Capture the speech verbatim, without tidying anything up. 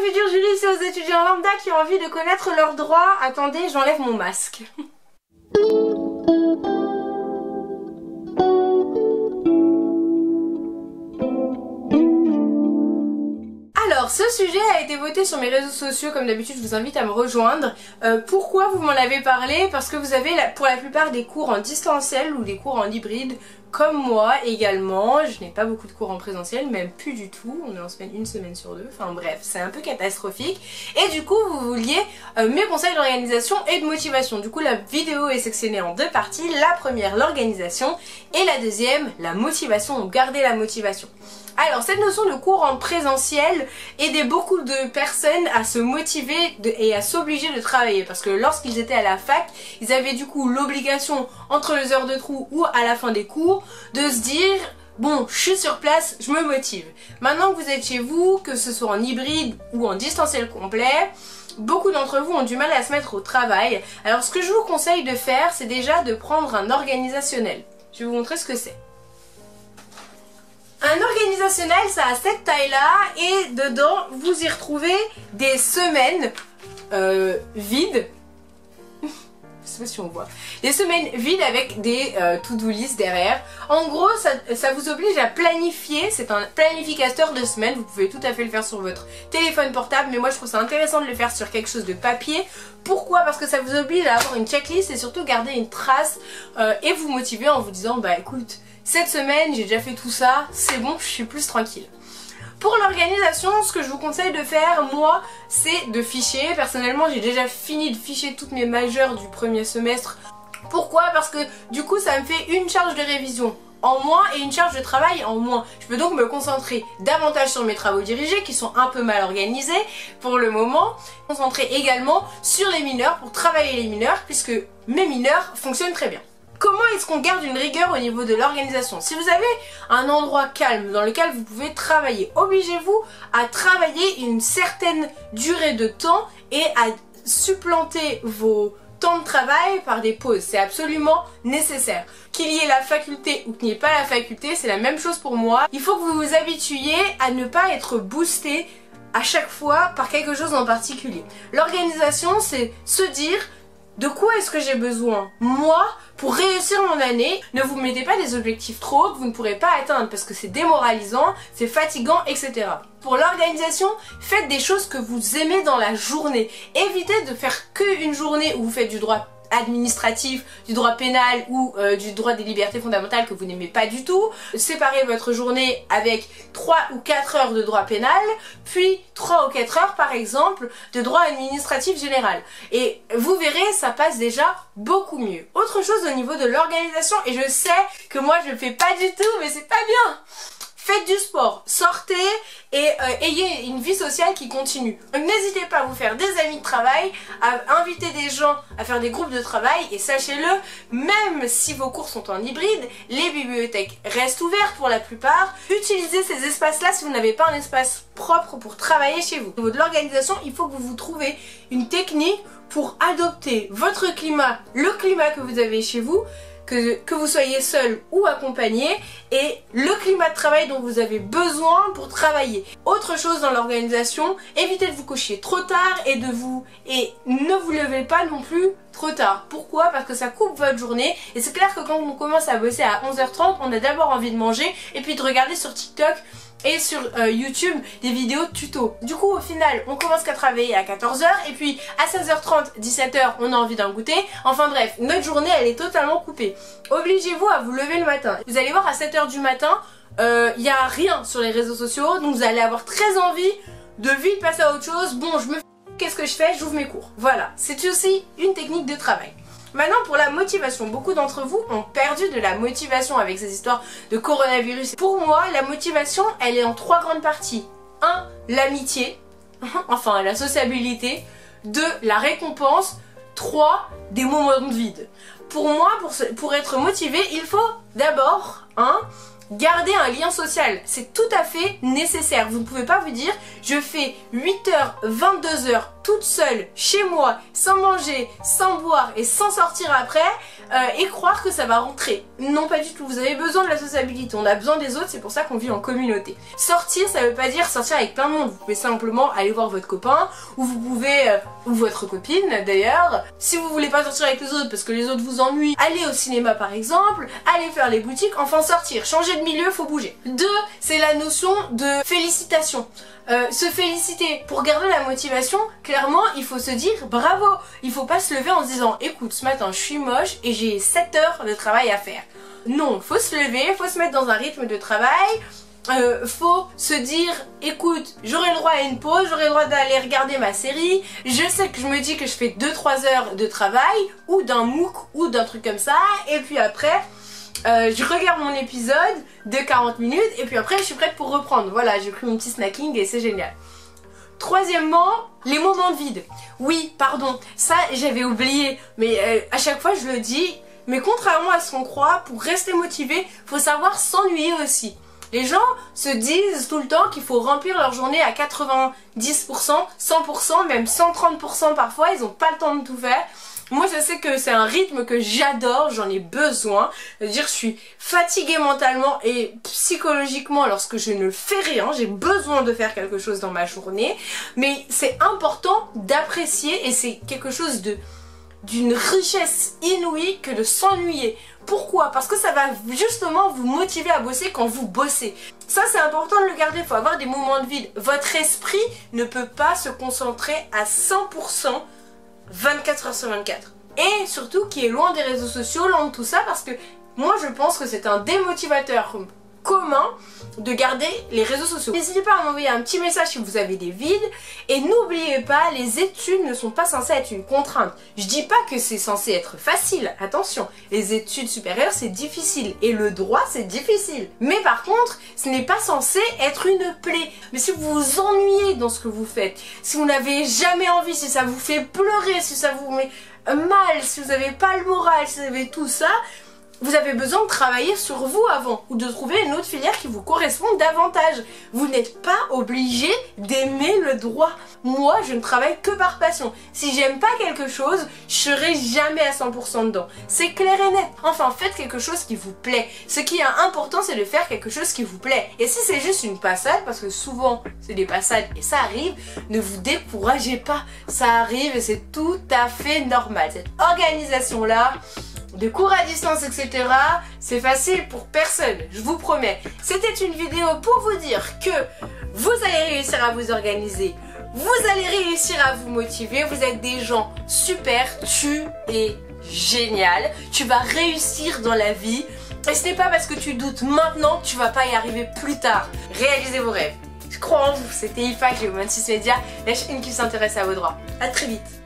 mes futurs Julie, c'est aux étudiants lambda qui ont envie de connaître leurs droits. Attendez, j'enlève mon masque. Alors, ce sujet a été voté sur mes réseaux sociaux, comme d'habitude je vous invite à me rejoindre. Euh, pourquoi vous m'en avez parlé? Parce que vous avez la, pour la plupart des cours en distanciel ou des cours en hybride, comme moi également. Je n'ai pas beaucoup de cours en présentiel, même plus du tout, on est en semaine une semaine sur deux, enfin bref, c'est un peu catastrophique. Et du coup, vous vouliez euh, mes conseils d'organisation et de motivation. Du coup, la vidéo est sectionnée en deux parties, la première l'organisation et la deuxième la motivation, donc garder la motivation. Alors, cette notion de cours en présentiel aidait beaucoup de personnes à se motiver de, et à s'obliger de travailler, parce que lorsqu'ils étaient à la fac, ils avaient du coup l'obligation entre les heures de trou ou à la fin des cours de se dire « bon, je suis sur place, je me motive ». Maintenant que vous êtes chez vous, que ce soit en hybride ou en distanciel complet, beaucoup d'entre vous ont du mal à se mettre au travail. Alors, ce que je vous conseille de faire, c'est déjà de prendre un organisationnel. Je vais vous montrer ce que c'est. Un organisationnel, ça a cette taille-là et dedans, vous y retrouvez des semaines euh, vides. Je sais pas si on voit. Des semaines vides avec des euh, to-do list derrière. En gros, ça, ça vous oblige à planifier. C'est un planificateur de semaine. Vous pouvez tout à fait le faire sur votre téléphone portable. Mais moi, je trouve ça intéressant de le faire sur quelque chose de papier. Pourquoi? Parce que ça vous oblige à avoir une checklist et surtout garder une trace euh, et vous motiver en vous disant, bah écoute, cette semaine, j'ai déjà fait tout ça, c'est bon, je suis plus tranquille. Pour l'organisation, ce que je vous conseille de faire, moi, c'est de ficher. Personnellement, j'ai déjà fini de ficher toutes mes majeures du premier semestre. Pourquoi? Parce que du coup, ça me fait une charge de révision en moins et une charge de travail en moins. Je peux donc me concentrer davantage sur mes travaux dirigés qui sont un peu mal organisés pour le moment. Me concentrer également sur les mineurs pour travailler les mineurs puisque mes mineurs fonctionnent très bien. Comment est-ce qu'on garde une rigueur au niveau de l'organisation? Si vous avez un endroit calme dans lequel vous pouvez travailler, obligez-vous à travailler une certaine durée de temps et à supplanter vos temps de travail par des pauses. C'est absolument nécessaire. Qu'il y ait la faculté ou qu'il n'y ait pas la faculté, c'est la même chose pour moi. Il faut que vous vous habituiez à ne pas être boosté à chaque fois par quelque chose en particulier. L'organisation, c'est se dire de quoi est-ce que j'ai besoin, moi, pour réussir mon année. Ne vous mettez pas des objectifs trop hauts que vous ne pourrez pas atteindre parce que c'est démoralisant, c'est fatigant, et cetera. Pour l'organisation, faites des choses que vous aimez dans la journée. Évitez de faire qu'une journée où vous faites du droit administratif, du droit pénal ou euh, du droit des libertés fondamentales que vous n'aimez pas du tout. Séparez votre journée avec trois ou quatre heures de droit pénal, puis trois ou quatre heures par exemple de droit administratif général. Et vous verrez, ça passe déjà beaucoup mieux. Autre chose au niveau de l'organisation, et je sais que moi je ne fais pas du tout, mais c'est pas bien. Faites du sport, sortez et euh, ayez une vie sociale qui continue. N'hésitez pas à vous faire des amis de travail, à inviter des gens à faire des groupes de travail et sachez-le, même si vos cours sont en hybride, les bibliothèques restent ouvertes pour la plupart. Utilisez ces espaces-là si vous n'avez pas un espace propre pour travailler chez vous. Au niveau de l'organisation, il faut que vous vous trouviez une technique pour adopter votre climat, le climat que vous avez chez vous, Que, que vous soyez seul ou accompagné et le climat de travail dont vous avez besoin pour travailler. Autre chose dans l'organisation, évitez de vous coucher trop tard et de vous et ne vous levez pas non plus trop tard. Pourquoi? Parce que ça coupe votre journée et c'est clair que quand on commence à bosser à onze heures trente, on a d'abord envie de manger et puis de regarder sur TikTok et sur euh, YouTube des vidéos tuto. Du coup, au final, on commence qu'à travailler à quatorze heures et puis à seize heures trente, dix-sept heures, on a envie d'un goûter. Enfin bref, notre journée, elle est totalement coupée. Obligez-vous à vous lever le matin. Vous allez voir, à sept heures du matin, il n'y a rien sur les réseaux sociaux, donc vous allez avoir très envie de vite passer à autre chose. Bon, je me fais... Qu'est-ce que je fais? J'ouvre mes cours. Voilà, c'est aussi une technique de travail. Maintenant pour la motivation, beaucoup d'entre vous ont perdu de la motivation avec ces histoires de coronavirus. Pour moi, la motivation, elle est en trois grandes parties. un L'amitié, enfin la sociabilité. deux La récompense. trois Des moments de vide. Pour moi, pour, se, pour être motivé, il faut d'abord un garder un lien social, c'est tout à fait nécessaire. Vous ne pouvez pas vous dire, je fais huit heures, vingt-deux heures toute seule, chez moi, sans manger, sans boire et sans sortir après euh, et croire que ça va rentrer. Non, pas du tout, vous avez besoin de la sociabilité, on a besoin des autres, c'est pour ça qu'on vit en communauté. Sortir, ça veut pas dire sortir avec plein de monde, vous pouvez simplement aller voir votre copain, ou vous pouvez, euh, ou votre copine d'ailleurs. Si vous voulez pas sortir avec les autres parce que les autres vous ennuient, allez au cinéma par exemple, allez faire les boutiques, enfin sortir, changer de milieu, faut bouger. Deux, c'est la notion de félicitation. Euh, se féliciter, pour garder la motivation, clairement il faut se dire bravo. Il faut pas se lever en se disant écoute, ce matin je suis moche et j'ai sept heures de travail à faire. Non, faut se lever, faut se mettre dans un rythme de travail. Euh, faut se dire écoute, j'aurai le droit à une pause, j'aurai le droit d'aller regarder ma série, je sais que je me dis que je fais deux trois heures de travail ou d'un MOOC ou d'un truc comme ça, et puis après euh, je regarde mon épisode de quarante minutes et puis après je suis prête pour reprendre, voilà, j'ai pris mon petit snacking et c'est génial. Troisièmement, les moments de vide. Oui, pardon, ça j'avais oublié, mais euh, à chaque fois je le dis, mais contrairement à ce qu'on croit, pour rester motivé, faut savoir s'ennuyer aussi. Les gens se disent tout le temps qu'il faut remplir leur journée à quatre-vingt-dix pour cent, cent pour cent, même cent trente pour cent parfois, ils n'ont pas le temps de tout faire. Moi je sais que c'est un rythme que j'adore, j'en ai besoin. C'est-à-dire je suis fatiguée mentalement et psychologiquement lorsque je ne fais rien, j'ai besoin de faire quelque chose dans ma journée. Mais c'est important d'apprécier et c'est quelque chose de... d'une richesse inouïe que de s'ennuyer. Pourquoi? Parce que ça va justement vous motiver à bosser quand vous bossez. Ça c'est important de le garder, il faut avoir des moments de vide. Votre esprit ne peut pas se concentrer à cent pour cent vingt-quatre heures sur vingt-quatre. Et surtout qui est loin des réseaux sociaux, loin de tout ça, parce que moi je pense que c'est un démotivateur commun de garder les réseaux sociaux. N'hésitez pas à m'envoyer un petit message si vous avez des vides, et n'oubliez pas, les études ne sont pas censées être une contrainte. Je dis pas que c'est censé être facile, attention, les études supérieures c'est difficile et le droit c'est difficile, mais par contre ce n'est pas censé être une plaie. Mais si vous vous ennuyez dans ce que vous faites, si vous n'avez jamais envie, si ça vous fait pleurer, si ça vous met mal, si vous n'avez pas le moral, si vous avez tout ça, vous avez besoin de travailler sur vous avant, ou de trouver une autre filière qui vous correspond davantage. Vous n'êtes pas obligé d'aimer le droit. Moi, je ne travaille que par passion. Si j'aime pas quelque chose, je serai jamais à cent pour cent dedans. C'est clair et net. Enfin, faites quelque chose qui vous plaît. Ce qui est important, c'est de faire quelque chose qui vous plaît. Et si c'est juste une passade, parce que souvent, c'est des passades et ça arrive, ne vous découragez pas. Ça arrive et c'est tout à fait normal. Cette organisation-là, de cours à distance, et cetera, c'est facile pour personne, je vous promets. C'était une vidéo pour vous dire que vous allez réussir à vous organiser, vous allez réussir à vous motiver, vous êtes des gens super, tu es génial, tu vas réussir dans la vie, et ce n'est pas parce que tu doutes maintenant que tu vas pas y arriver plus tard. Réalisez vos rêves, je crois en vous, c'était I F A C, Géomancis Media, lâche une qui s'intéresse à vos droits. A très vite.